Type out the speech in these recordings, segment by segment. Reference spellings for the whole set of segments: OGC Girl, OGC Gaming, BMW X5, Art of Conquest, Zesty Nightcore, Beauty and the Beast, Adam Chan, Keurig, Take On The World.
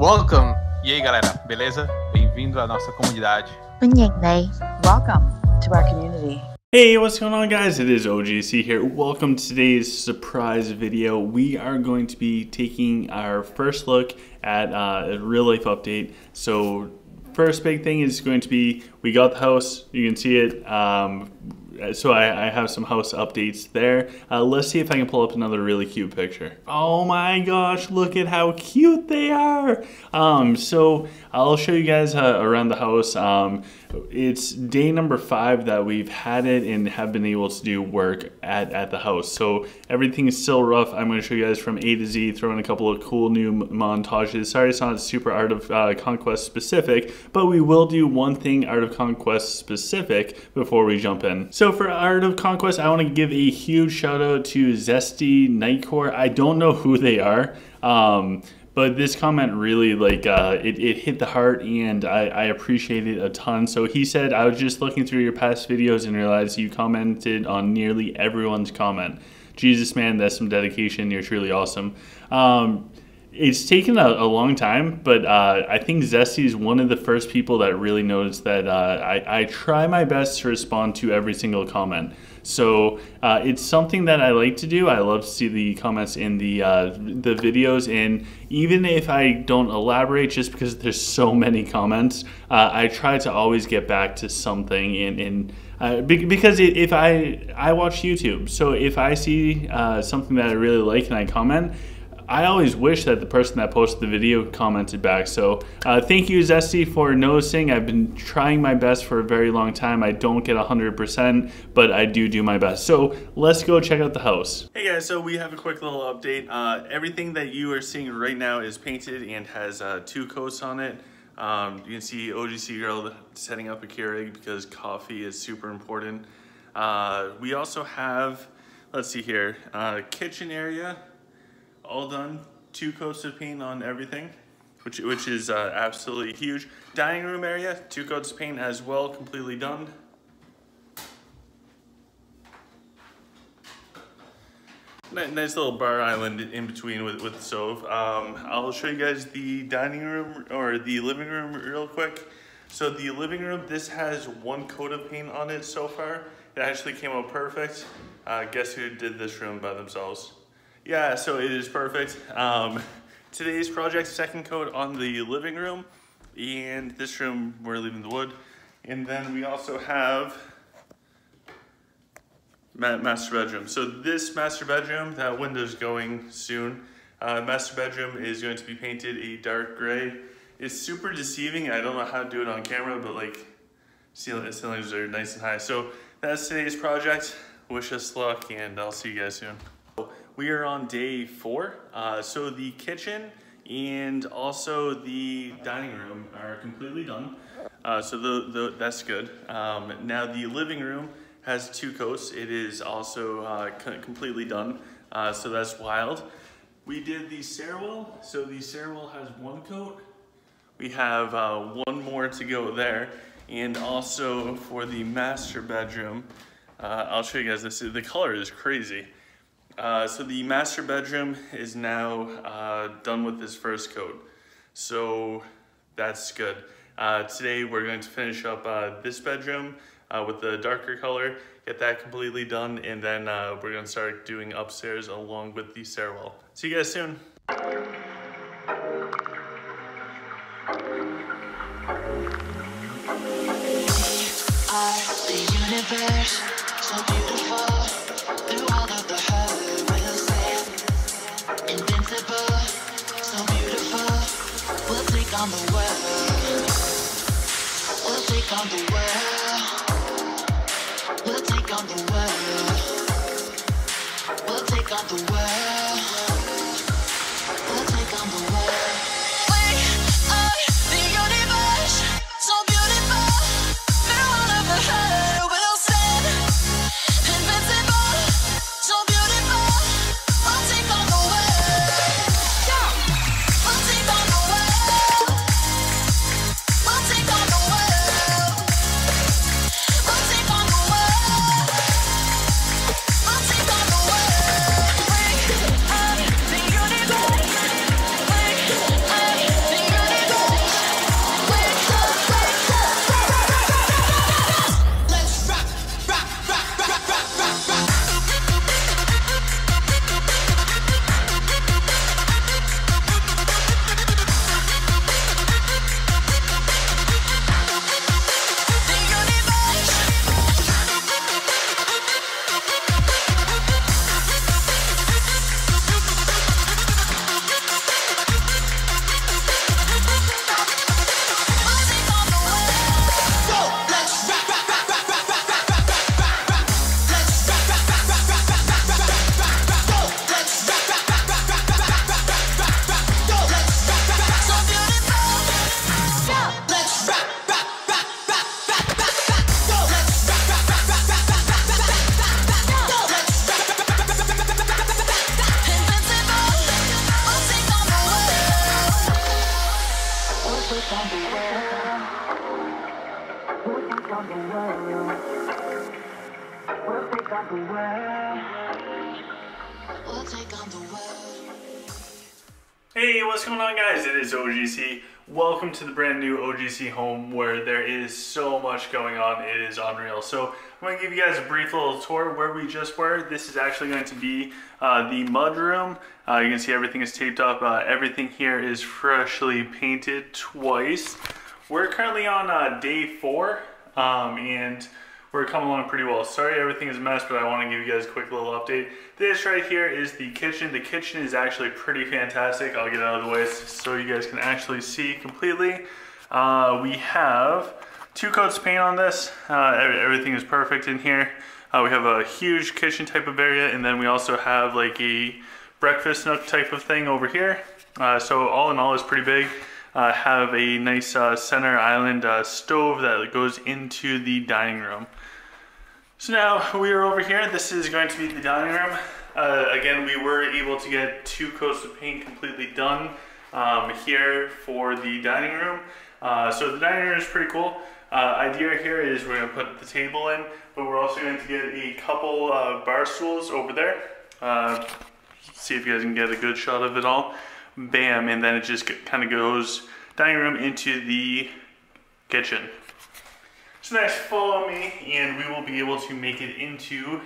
Welcome! E aí, galera, beleza? Bem-vindo à nossa comunidade. Welcome to our community. Hey, what's going on, guys? It is OGC here. Welcome to today's surprise video. We are going to be taking our first look at a real life update. So first big thing is going to be, we got the house, you can see it. So I have some house updates there. Let's see if I can pull up another really cute picture. Oh my gosh, look at how cute they are. So I'll show you guys around the house. It's day number 5 that we've had it and have been able to do work at the house. So everything is still rough. I'm gonna show you guys from A to Z, throw in a couple of cool new montages. Sorry, it's not super Art of Conquest specific, but we will do one thing Art of Conquest specific before we jump in. So for Art of Conquest, I wanna give a huge shout out to Zesty Nightcore. I don't know who they are. But this comment really, like, it hit the heart, and I appreciate it a ton. So he said, I was just looking through your past videos and realized you commented on nearly everyone's comment. Jesus, man, that's some dedication. You're truly awesome. It's taken a long time, but I think Zesty is one of the first people that really noticed that I try my best to respond to every single comment. So it's something that I like to do. I love to see the comments in the videos, and even if I don't elaborate, just because there's so many comments, I try to always get back to something. Because if I watch YouTube, so if I see something that I really like and I comment, I always wish that the person that posted the video commented back. So thank you, Zesty, for noticing. I've been trying my best for a very long time. I don't get 100%, but I do my best. So let's go check out the house. Hey guys, so we have a quick little update. Everything that you are seeing right now is painted and has 2 coats on it. You can see OGC Girl setting up a Keurig because coffee is super important. We also have, let's see here, kitchen area. All done, 2 coats of paint on everything, which is absolutely huge. Dining room area, 2 coats of paint as well, completely done. Nice little bar island in between with the stove. I'll show you guys the dining room or the living room real quick. So the living room, this has 1 coat of paint on it so far. It actually came out perfect. Guess who did this room by themselves? Yeah, so it is perfect. Today's project, 2nd coat on the living room, and this room we're leaving the wood. And then we also have master bedroom. So this master bedroom, that window's going soon. Master bedroom is going to be painted a dark gray. It's super deceiving. I don't know how to do it on camera, but like ceilings are nice and high. So that's today's project. Wish us luck, and I'll see you guys soon. We are on day 4, so the kitchen and also the dining room are completely done, so that's good. Now the living room has 2 coats. It is also completely done, so that's wild. We did the stairwell, so the stairwell has 1 coat. We have 1 more to go there, and also for the master bedroom, I'll show you guys this. The color is crazy. So the master bedroom is now done with this 1st coat, so that's good. Today we're going to finish up this bedroom with the darker color, get that completely done, and then we're going to start doing upstairs along with the stairwell. See you guys soon. The universe, so beautiful, through all of the hurt. Invincible, so beautiful, we'll take on the world. We'll take on the world. We'll take on the world. We'll take on the world. Hey, what's going on, guys? It is OGC. Welcome to the brand new OGC home where there is so much going on. It is unreal. So I'm going to give you guys a brief little tour where we just were. This is actually going to be the mud room. You can see everything is taped up. Everything here is freshly painted twice. We're currently on day 4 and we're coming along pretty well. Sorry everything is a mess, but I want to give you guys a quick little update. This right here is the kitchen. The kitchen is actually pretty fantastic. I'll get out of the way so you guys can actually see completely. We have 2 coats of paint on this. Everything is perfect in here. We have a huge kitchen type of area, and then we also have like a breakfast nook type of thing over here. So all in all is pretty big. Have a nice center island stove that goes into the dining room. So now we are over here. This is going to be the dining room. Again, we were able to get 2 coats of paint completely done here for the dining room. So the dining room is pretty cool. Idea here is we're going to put the table in, but we're also going to get a couple bar stools over there. See if you guys can get a good shot of it all. Bam, and then it just kind of goes dining room into the kitchen. So next, follow me and we will be able to make it into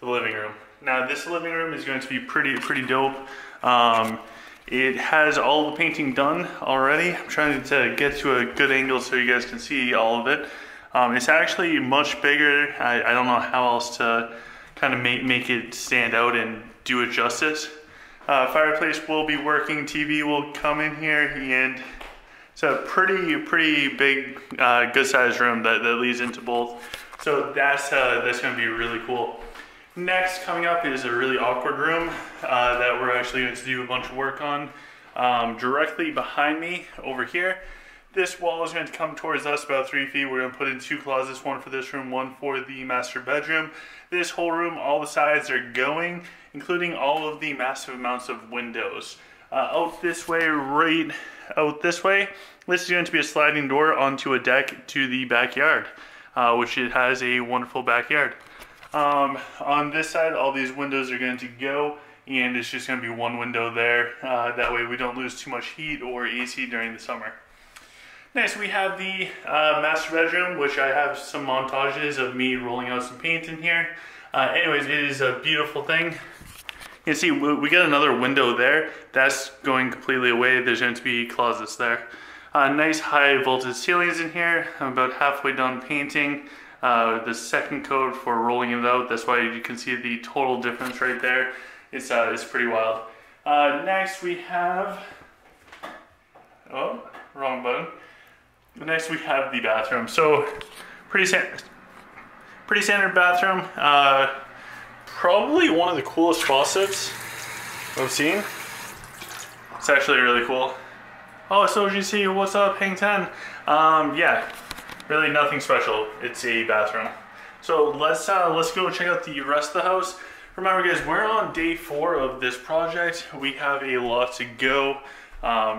the living room. Now this living room is going to be pretty dope. It has all the painting done already. I'm trying to get to a good angle so you guys can see all of it. It's actually much bigger. I don't know how else to kind of make it stand out and do it justice. Fireplace will be working, TV will come in here, and it's a pretty big, good sized room that leads into both. So that's going to be really cool. Next coming up is a really awkward room that we're actually going to do a bunch of work on. Directly behind me over here, this wall is going to come towards us about 3 feet. We're going to put in 2 closets, one for this room, one for the master bedroom. This whole room, all the sides are going, including all of the massive amounts of windows. Out this way, right out this way, this is going to be a sliding door onto a deck to the backyard, which it has a wonderful backyard. On this side, all these windows are going to go, and it's just going to be one window there. That way we don't lose too much heat or AC during the summer. Next, we have the master bedroom, which I have some montages of me rolling out some paint in here. Anyways, it is a beautiful thing. You can see we got another window there. That's going completely away. There's going to be closets there. Nice high vaulted ceilings in here. I'm about halfway done painting the 2nd coat for rolling it out. That's why you can see the total difference right there. It's pretty wild. Next we have, oh, wrong button. Next we have the bathroom. So pretty standard bathroom. Probably one of the coolest faucets I've seen. It's actually really cool. Oh, it's OGC, what's up, Hang 10? Yeah, really nothing special. It's a bathroom. So let's go check out the rest of the house. Remember guys, we're on day 4 of this project. We have a lot to go. There's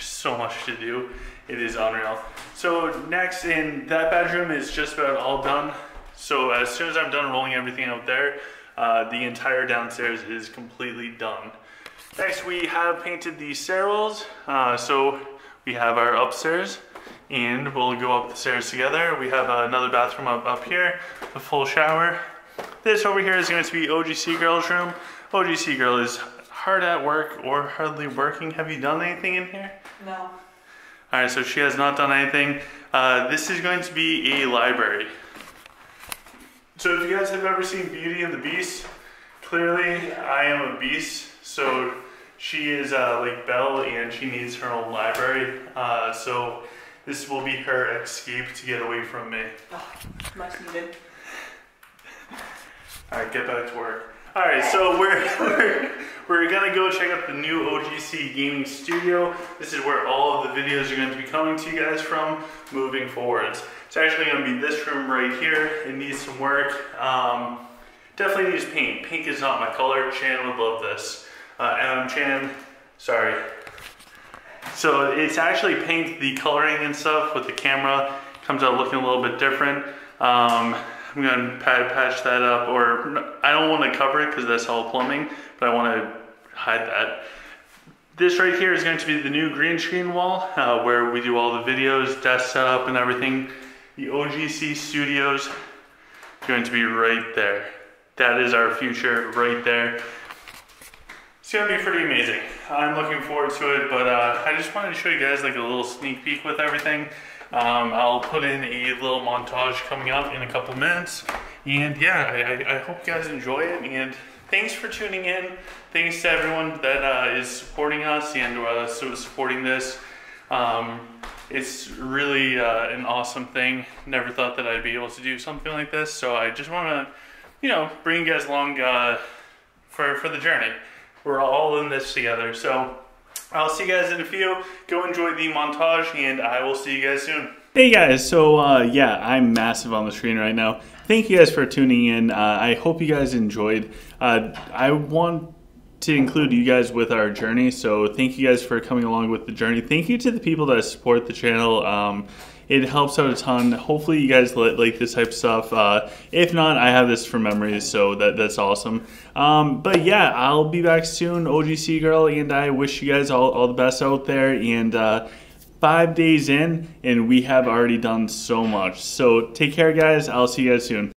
so much to do. It is unreal. So next in that bedroom is just about all done. So as soon as I'm done rolling everything out there, the entire downstairs is completely done. Next we have painted the stairwells. So we have our upstairs and we'll go up the stairs together. We have another bathroom up here, a full shower. This over here is going to be OGC girl's room. OGC girl is hard at work or hardly working. Have you done anything in here? No. All right, so she has not done anything. This is going to be a library. So if you guys have ever seen Beauty and the Beast, clearly I am a beast. So she is like Belle and she needs her own library. So this will be her escape to get away from me. Oh, much needed. All right, get back to work. All right, so we're gonna go check out the new OGC gaming studio. This is where all of the videos are going to be coming to you guys from moving forwards. It's actually gonna be this room right here. It needs some work. Definitely needs paint. Pink is not my color. Chan would love this. Adam Chan, sorry. So it's actually paint, the coloring and stuff with the camera comes out looking a little bit different. I'm gonna patch that up, or I don't wanna cover it because that's all plumbing, but I wanna hide that. This right here is going to be the new green screen wall where we do all the videos, desk setup and everything. The OGC Studios is going to be right there. That is our future right there. It's gonna be pretty amazing. I'm looking forward to it, but I just wanted to show you guys like a little sneak peek with everything. I'll put in a little montage coming up in a couple minutes. And yeah, I hope you guys enjoy it. And thanks for tuning in. Thanks to everyone that is supporting us and supporting this. It's really an awesome thing. Never thought that I'd be able to do something like this. So I just wanna, you know, bring you guys along for the journey. We're all in this together. So I'll see you guys in a few. Go enjoy the montage and I will see you guys soon. Hey guys, so yeah, I'm massive on the screen right now. Thank you guys for tuning in. I hope you guys enjoyed. I want to include you guys with our journey. So thank you guys for coming along with the journey. Thank you to the people that support the channel. It helps out a ton. Hopefully you guys like this type of stuff. If not, I have this for memories, so that's awesome. But yeah, I'll be back soon, OGC Girl, and I wish you guys all the best out there. And 5 days in, and we have already done so much. So take care, guys. I'll see you guys soon.